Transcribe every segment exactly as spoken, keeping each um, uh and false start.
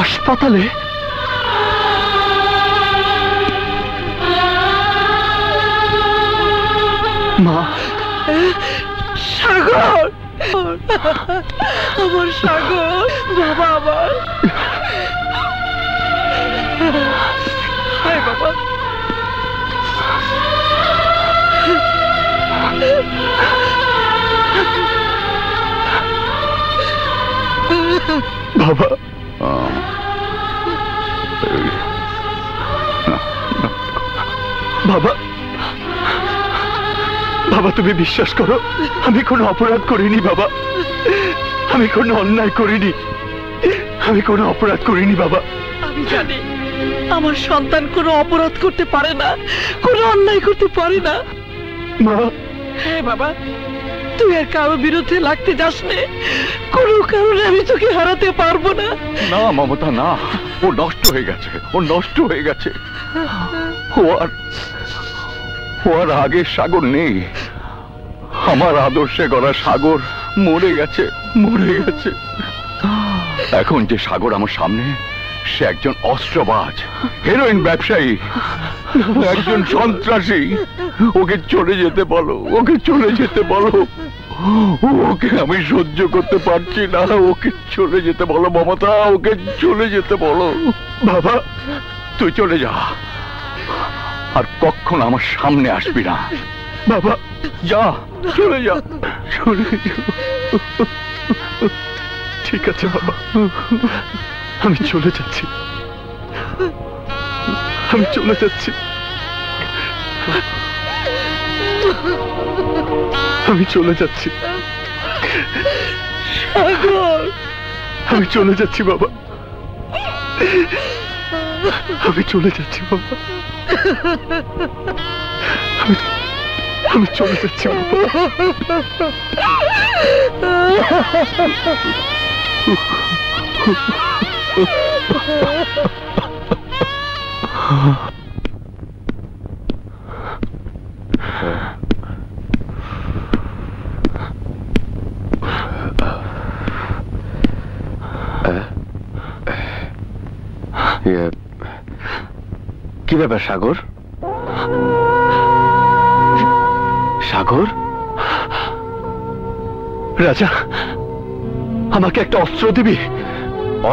হাসপাতালে? মা, সাগর, আমার সাগর, বাবা আমার, হায় বাবা। বাবা, বাবা, বাবা, তুমি বিশ্বাস করো, আমি কোনো অপরাধ করিনি বাবা, আমি কোনো অন্যায় করিনি, আমি কোনো অপরাধ করিনি বাবা। আমি জানি আমার সন্তান কোনো অপরাধ করতে পারে না, কোনো অন্যায় করতে পারে না মা। হ্যাঁ বাবা, তুই আর কারো বিরুদ্ধে লাগতে যাস না, কোনো কারণে আমি তোকে হারাতে পারবো না। না মমতা, না, ও নষ্ট হয়ে গেছে, ও নষ্ট হয়ে গেছে, ও আর ও আর আগের সাগর নেই। আমার আদর্শে গড়া সাগর মরে গেছে, মরে গেছে। এখন যে সাগর আমার সামনে, সে একজন অস্ত্রবাজ, হেরোইন ব্যবসায়ী, একজন সন্ত্রাসী। ওকে চলে যেতে বলো, ওকে চলে যেতে বলো, ওকে আমি সহ্য করতে পারছি না, ওকে চলে যেতে বলো মমতা, ওকে চলে যেতে বলো। বাবা, তুই চলে যা, আর কখনো আমার সামনে আসবি না বাবা, যা, চলে যা, চলে যা। ঠিক আছে বাবা, আমি চলে যাচ্ছি, আমি চলে যাচ্ছি, আমি চলে যাচ্ছি, আমি চলে যাচ্ছি বাবা, আমি চলে যাচ্ছি বাবা, আমি চলে যাচ্ছি বাবা। কি ব্যাপার সাগর? সাগর রাজা, আমাকে একটা অস্ত্র দিবি?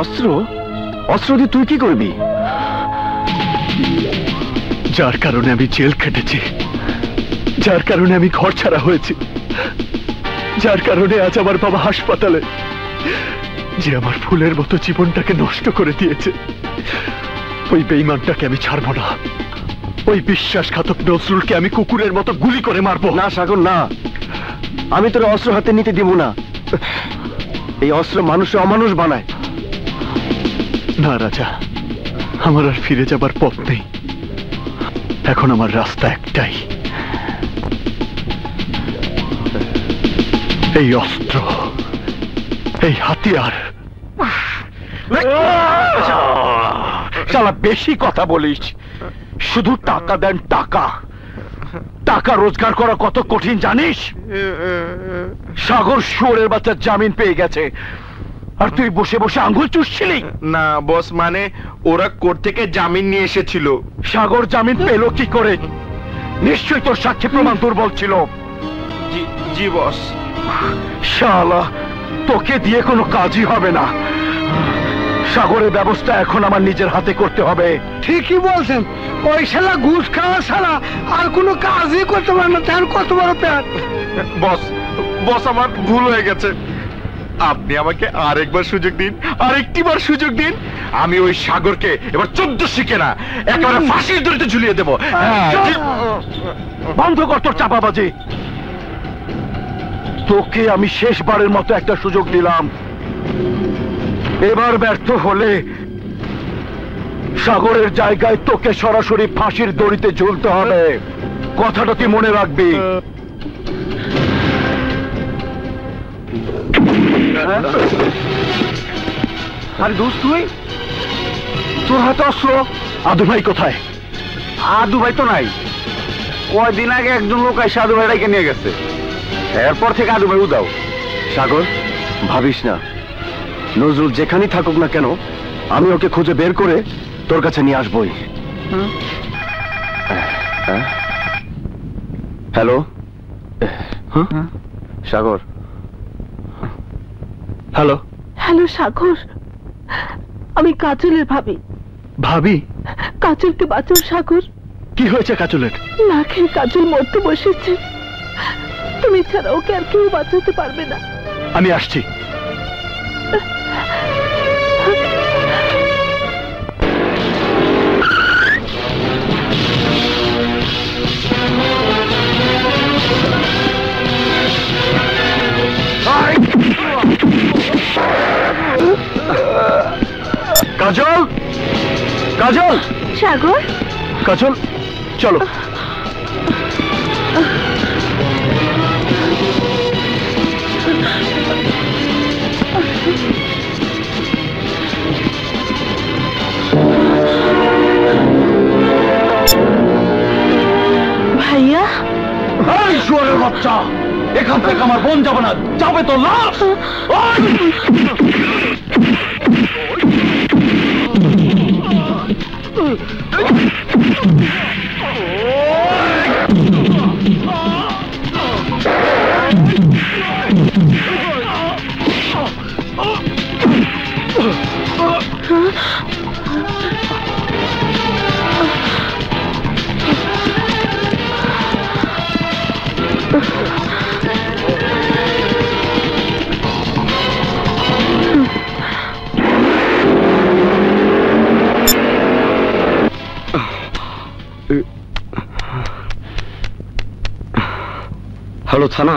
অস্ত্র? অস্ত্র দিয়ে তুই কি করবি? যার কারণে আমি জেল খেটেছি, যার কারণে আমি ঘর ছাড়া হয়েছি, যার কারণে আজ আমার বাবা হাসপাতালে, যে আমার ফুলের মতো জীবনটাকে নষ্ট করে দিয়েছে, ওই বেঈমানটাকে আমি ছাড়বো না, ওই বিশ্বাসঘাতক নজরুলকে আমি কুকুরের মতো গুলি করে মারবো। না সাগর, না, আমি তোর অস্ত্র হাতে নিতে দিব না, এই অস্ত্র মানুষে অমানুষ বানায়। না রাজা, আমার আর ফিরে যাবার পথ নেই, এখন আমার রাস্তা একটাই, এই অস্ত্র, এই হাতিয়ার। শালা বেশি কথা বলিস, শুধু টাকা দেন টাকা, টাকা রোজগার করা কত কঠিন জানিস? সাগর শুয়োরের বাচ্চার জামিন পেয়ে গেছে, আর তুই বসে বসে আঙ্গুল চুষছিলি? না বস, মানে ওরা কোর্ট থেকে জামিন নিয়ে এসেছিল। সাগর জামিন পেল কি করে? নিশ্চয়ই তোর সাক্ষী প্রমাণ দুর্বল ছিল। জি বস। শালা, তোকে দিয়ে কোনো কাজই হবে না, সাগরের ব্যবস্থা এখন আমার নিজের হাতে করতে হবে। ঠিকই বলছেন, ওই শালা ঘুষ খাওয়া শালা আর কোনো কাজই করতে পারে না, তার কত বড় প্যাট। বস, বস আমার ভুল হয়ে গেছে, আপনি আমাকে আরেকবার সুযোগ দিন, আরেকটিবার সুযোগ দিন, আমি ওই সাগরকে এবার চোদ্দ শিখে না একেবারে ফাঁসির দড়িতে ঝুলিয়ে দেব। বন্ধ কর তোর চাপাবাজি, তোকে আমি শেষবারের মতো একটা সুযোগ দিলাম, এবার ব্যর্থ হলে সাগরের জায়গায় তোকে সরাসরি ফাঁসির দড়িতে ঝুলতে হবে, কথাটা তুই মনে রাখবি। আরে দোস্ত, তুই তোর হাতে অস্ত্র? আদু ভাই কোথায়? আদু ভাই তো নাই, কয়দিন আগে একজন লোক এসে আদু ভাইটাকে নিয়ে গেছে, এরপর থেকে আদু ভাই উদাও। সাগর, ভাবিস না, নজরুল যেখানেই থাকুক না কেন, আমি ওকে খুঁজে বের করে তোর কাছে নিয়ে আসবই। Hello Sagar. Hello hello Sagar, আমি কাজলের ভাবি। ভাবি? কাজলকে বাঁচাও সাগর। কি হয়েছে কাজলের? না খেয়ে কাজল মরতে বসেছে, তুমি ছাড়া ওকে আর কেউ বাঁচাতে পারবে না। আমি আসছি। কাজল, কাজল। সাগর। কাজল চলো। ভাইয়া। এই জোরের বাচ্চা, এখান থেকে আমার বোন যাবে না, যাবে তো লাশ। হ্যালো থানা।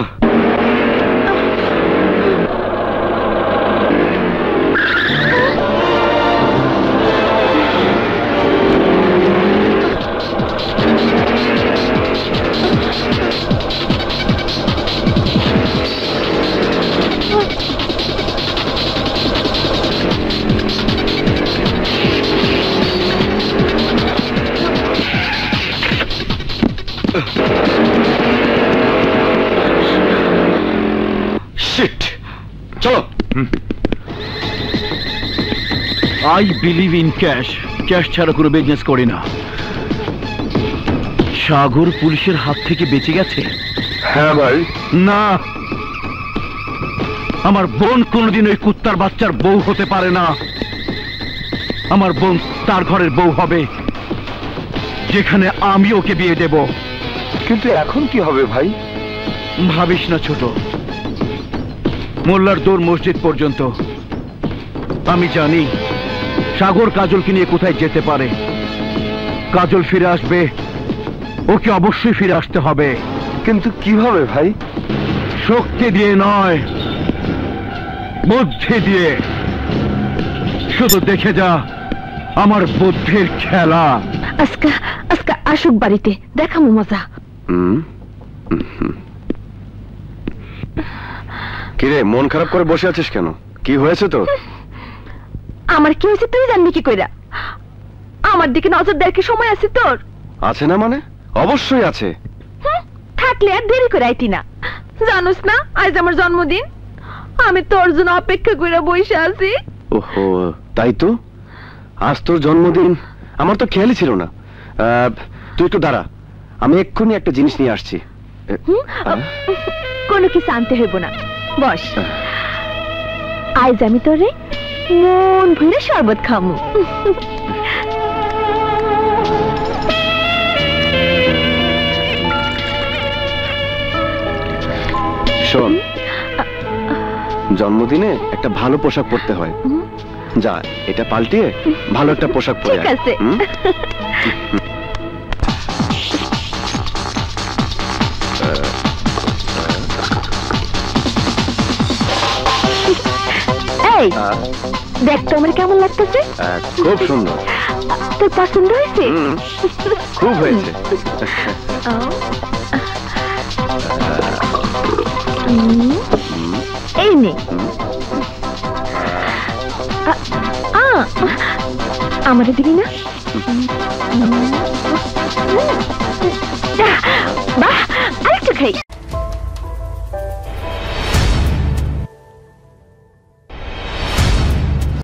I believe in cash. Cash ছাড়া কোনো বিজনেস করি না। সাগর পুলিশের হাত থেকে বেঁচে গেছে। হ্যাঁ ভাই। না, আমার বোন কোনোদিন ওই কুত্তার বাচ্চার বউ হতে পারে না। আমার বোন তার ঘরের বউ হবে, যেখানে আমি ওকে বিয়ে দেব। কিন্তু এখন কি হবে ভাই? ভাবিস না ছোট, মোল্লার দৌড় মসজিদ পর্যন্ত। আমি জানি সাগর কাজলকে নিয়ে কোথায় যেতে পারে। কাজল ফিরে আসবে, ওকে অবশ্যই ফিরে আসতে হবে। কিন্তু কিভাবে ভাই? শক্তি দিয়ে নয়, বুদ্ধি দিয়ে। শুধু দেখে যা আমার বুদ্ধির খেলা। আজকে আজকে আসুক বাড়িতে, দেখাবো মজা। কিরে মন খারাপ করে বসে আছিস কেন? কি হয়েছে তোর? আমার কি হয়েছে তুই জানবি কি কইরা? আমার দিকে নজর দেওয়ার কি সময় আছে তোর? আছে না মানে? অবশ্যই আছে। থাকলে আর দেরি করাইতি না। জানোস না আজ আমার জন্মদিন, আমি তোর জন্য অপেক্ষা করে বসে আছি। ওহো তাই তো, আজ তোর জন্মদিন? আমার তো খেয়ালই ছিল না। তুই একটু দাঁড়া, আমি এক্ষুনি একটা জিনিস নিয়ে আসছি। কোনো কিছু আনতে হইব না, বস। আজ আমি তোরে মন ভরে শরবত খামু। শোন, জন্মদিনে একটা ভালো পোশাক পরতে হয়। যা এটা পাল্টিয়ে ভালো একটা পোশাক পরে আয়। ঠিক আছে। দেখ তোমার কেমন লাগতেছে? খুব সুন্দর। তোর পছন্দ হয়েছে? খুব হয়েছে। এই নে, আমারে দিবি না?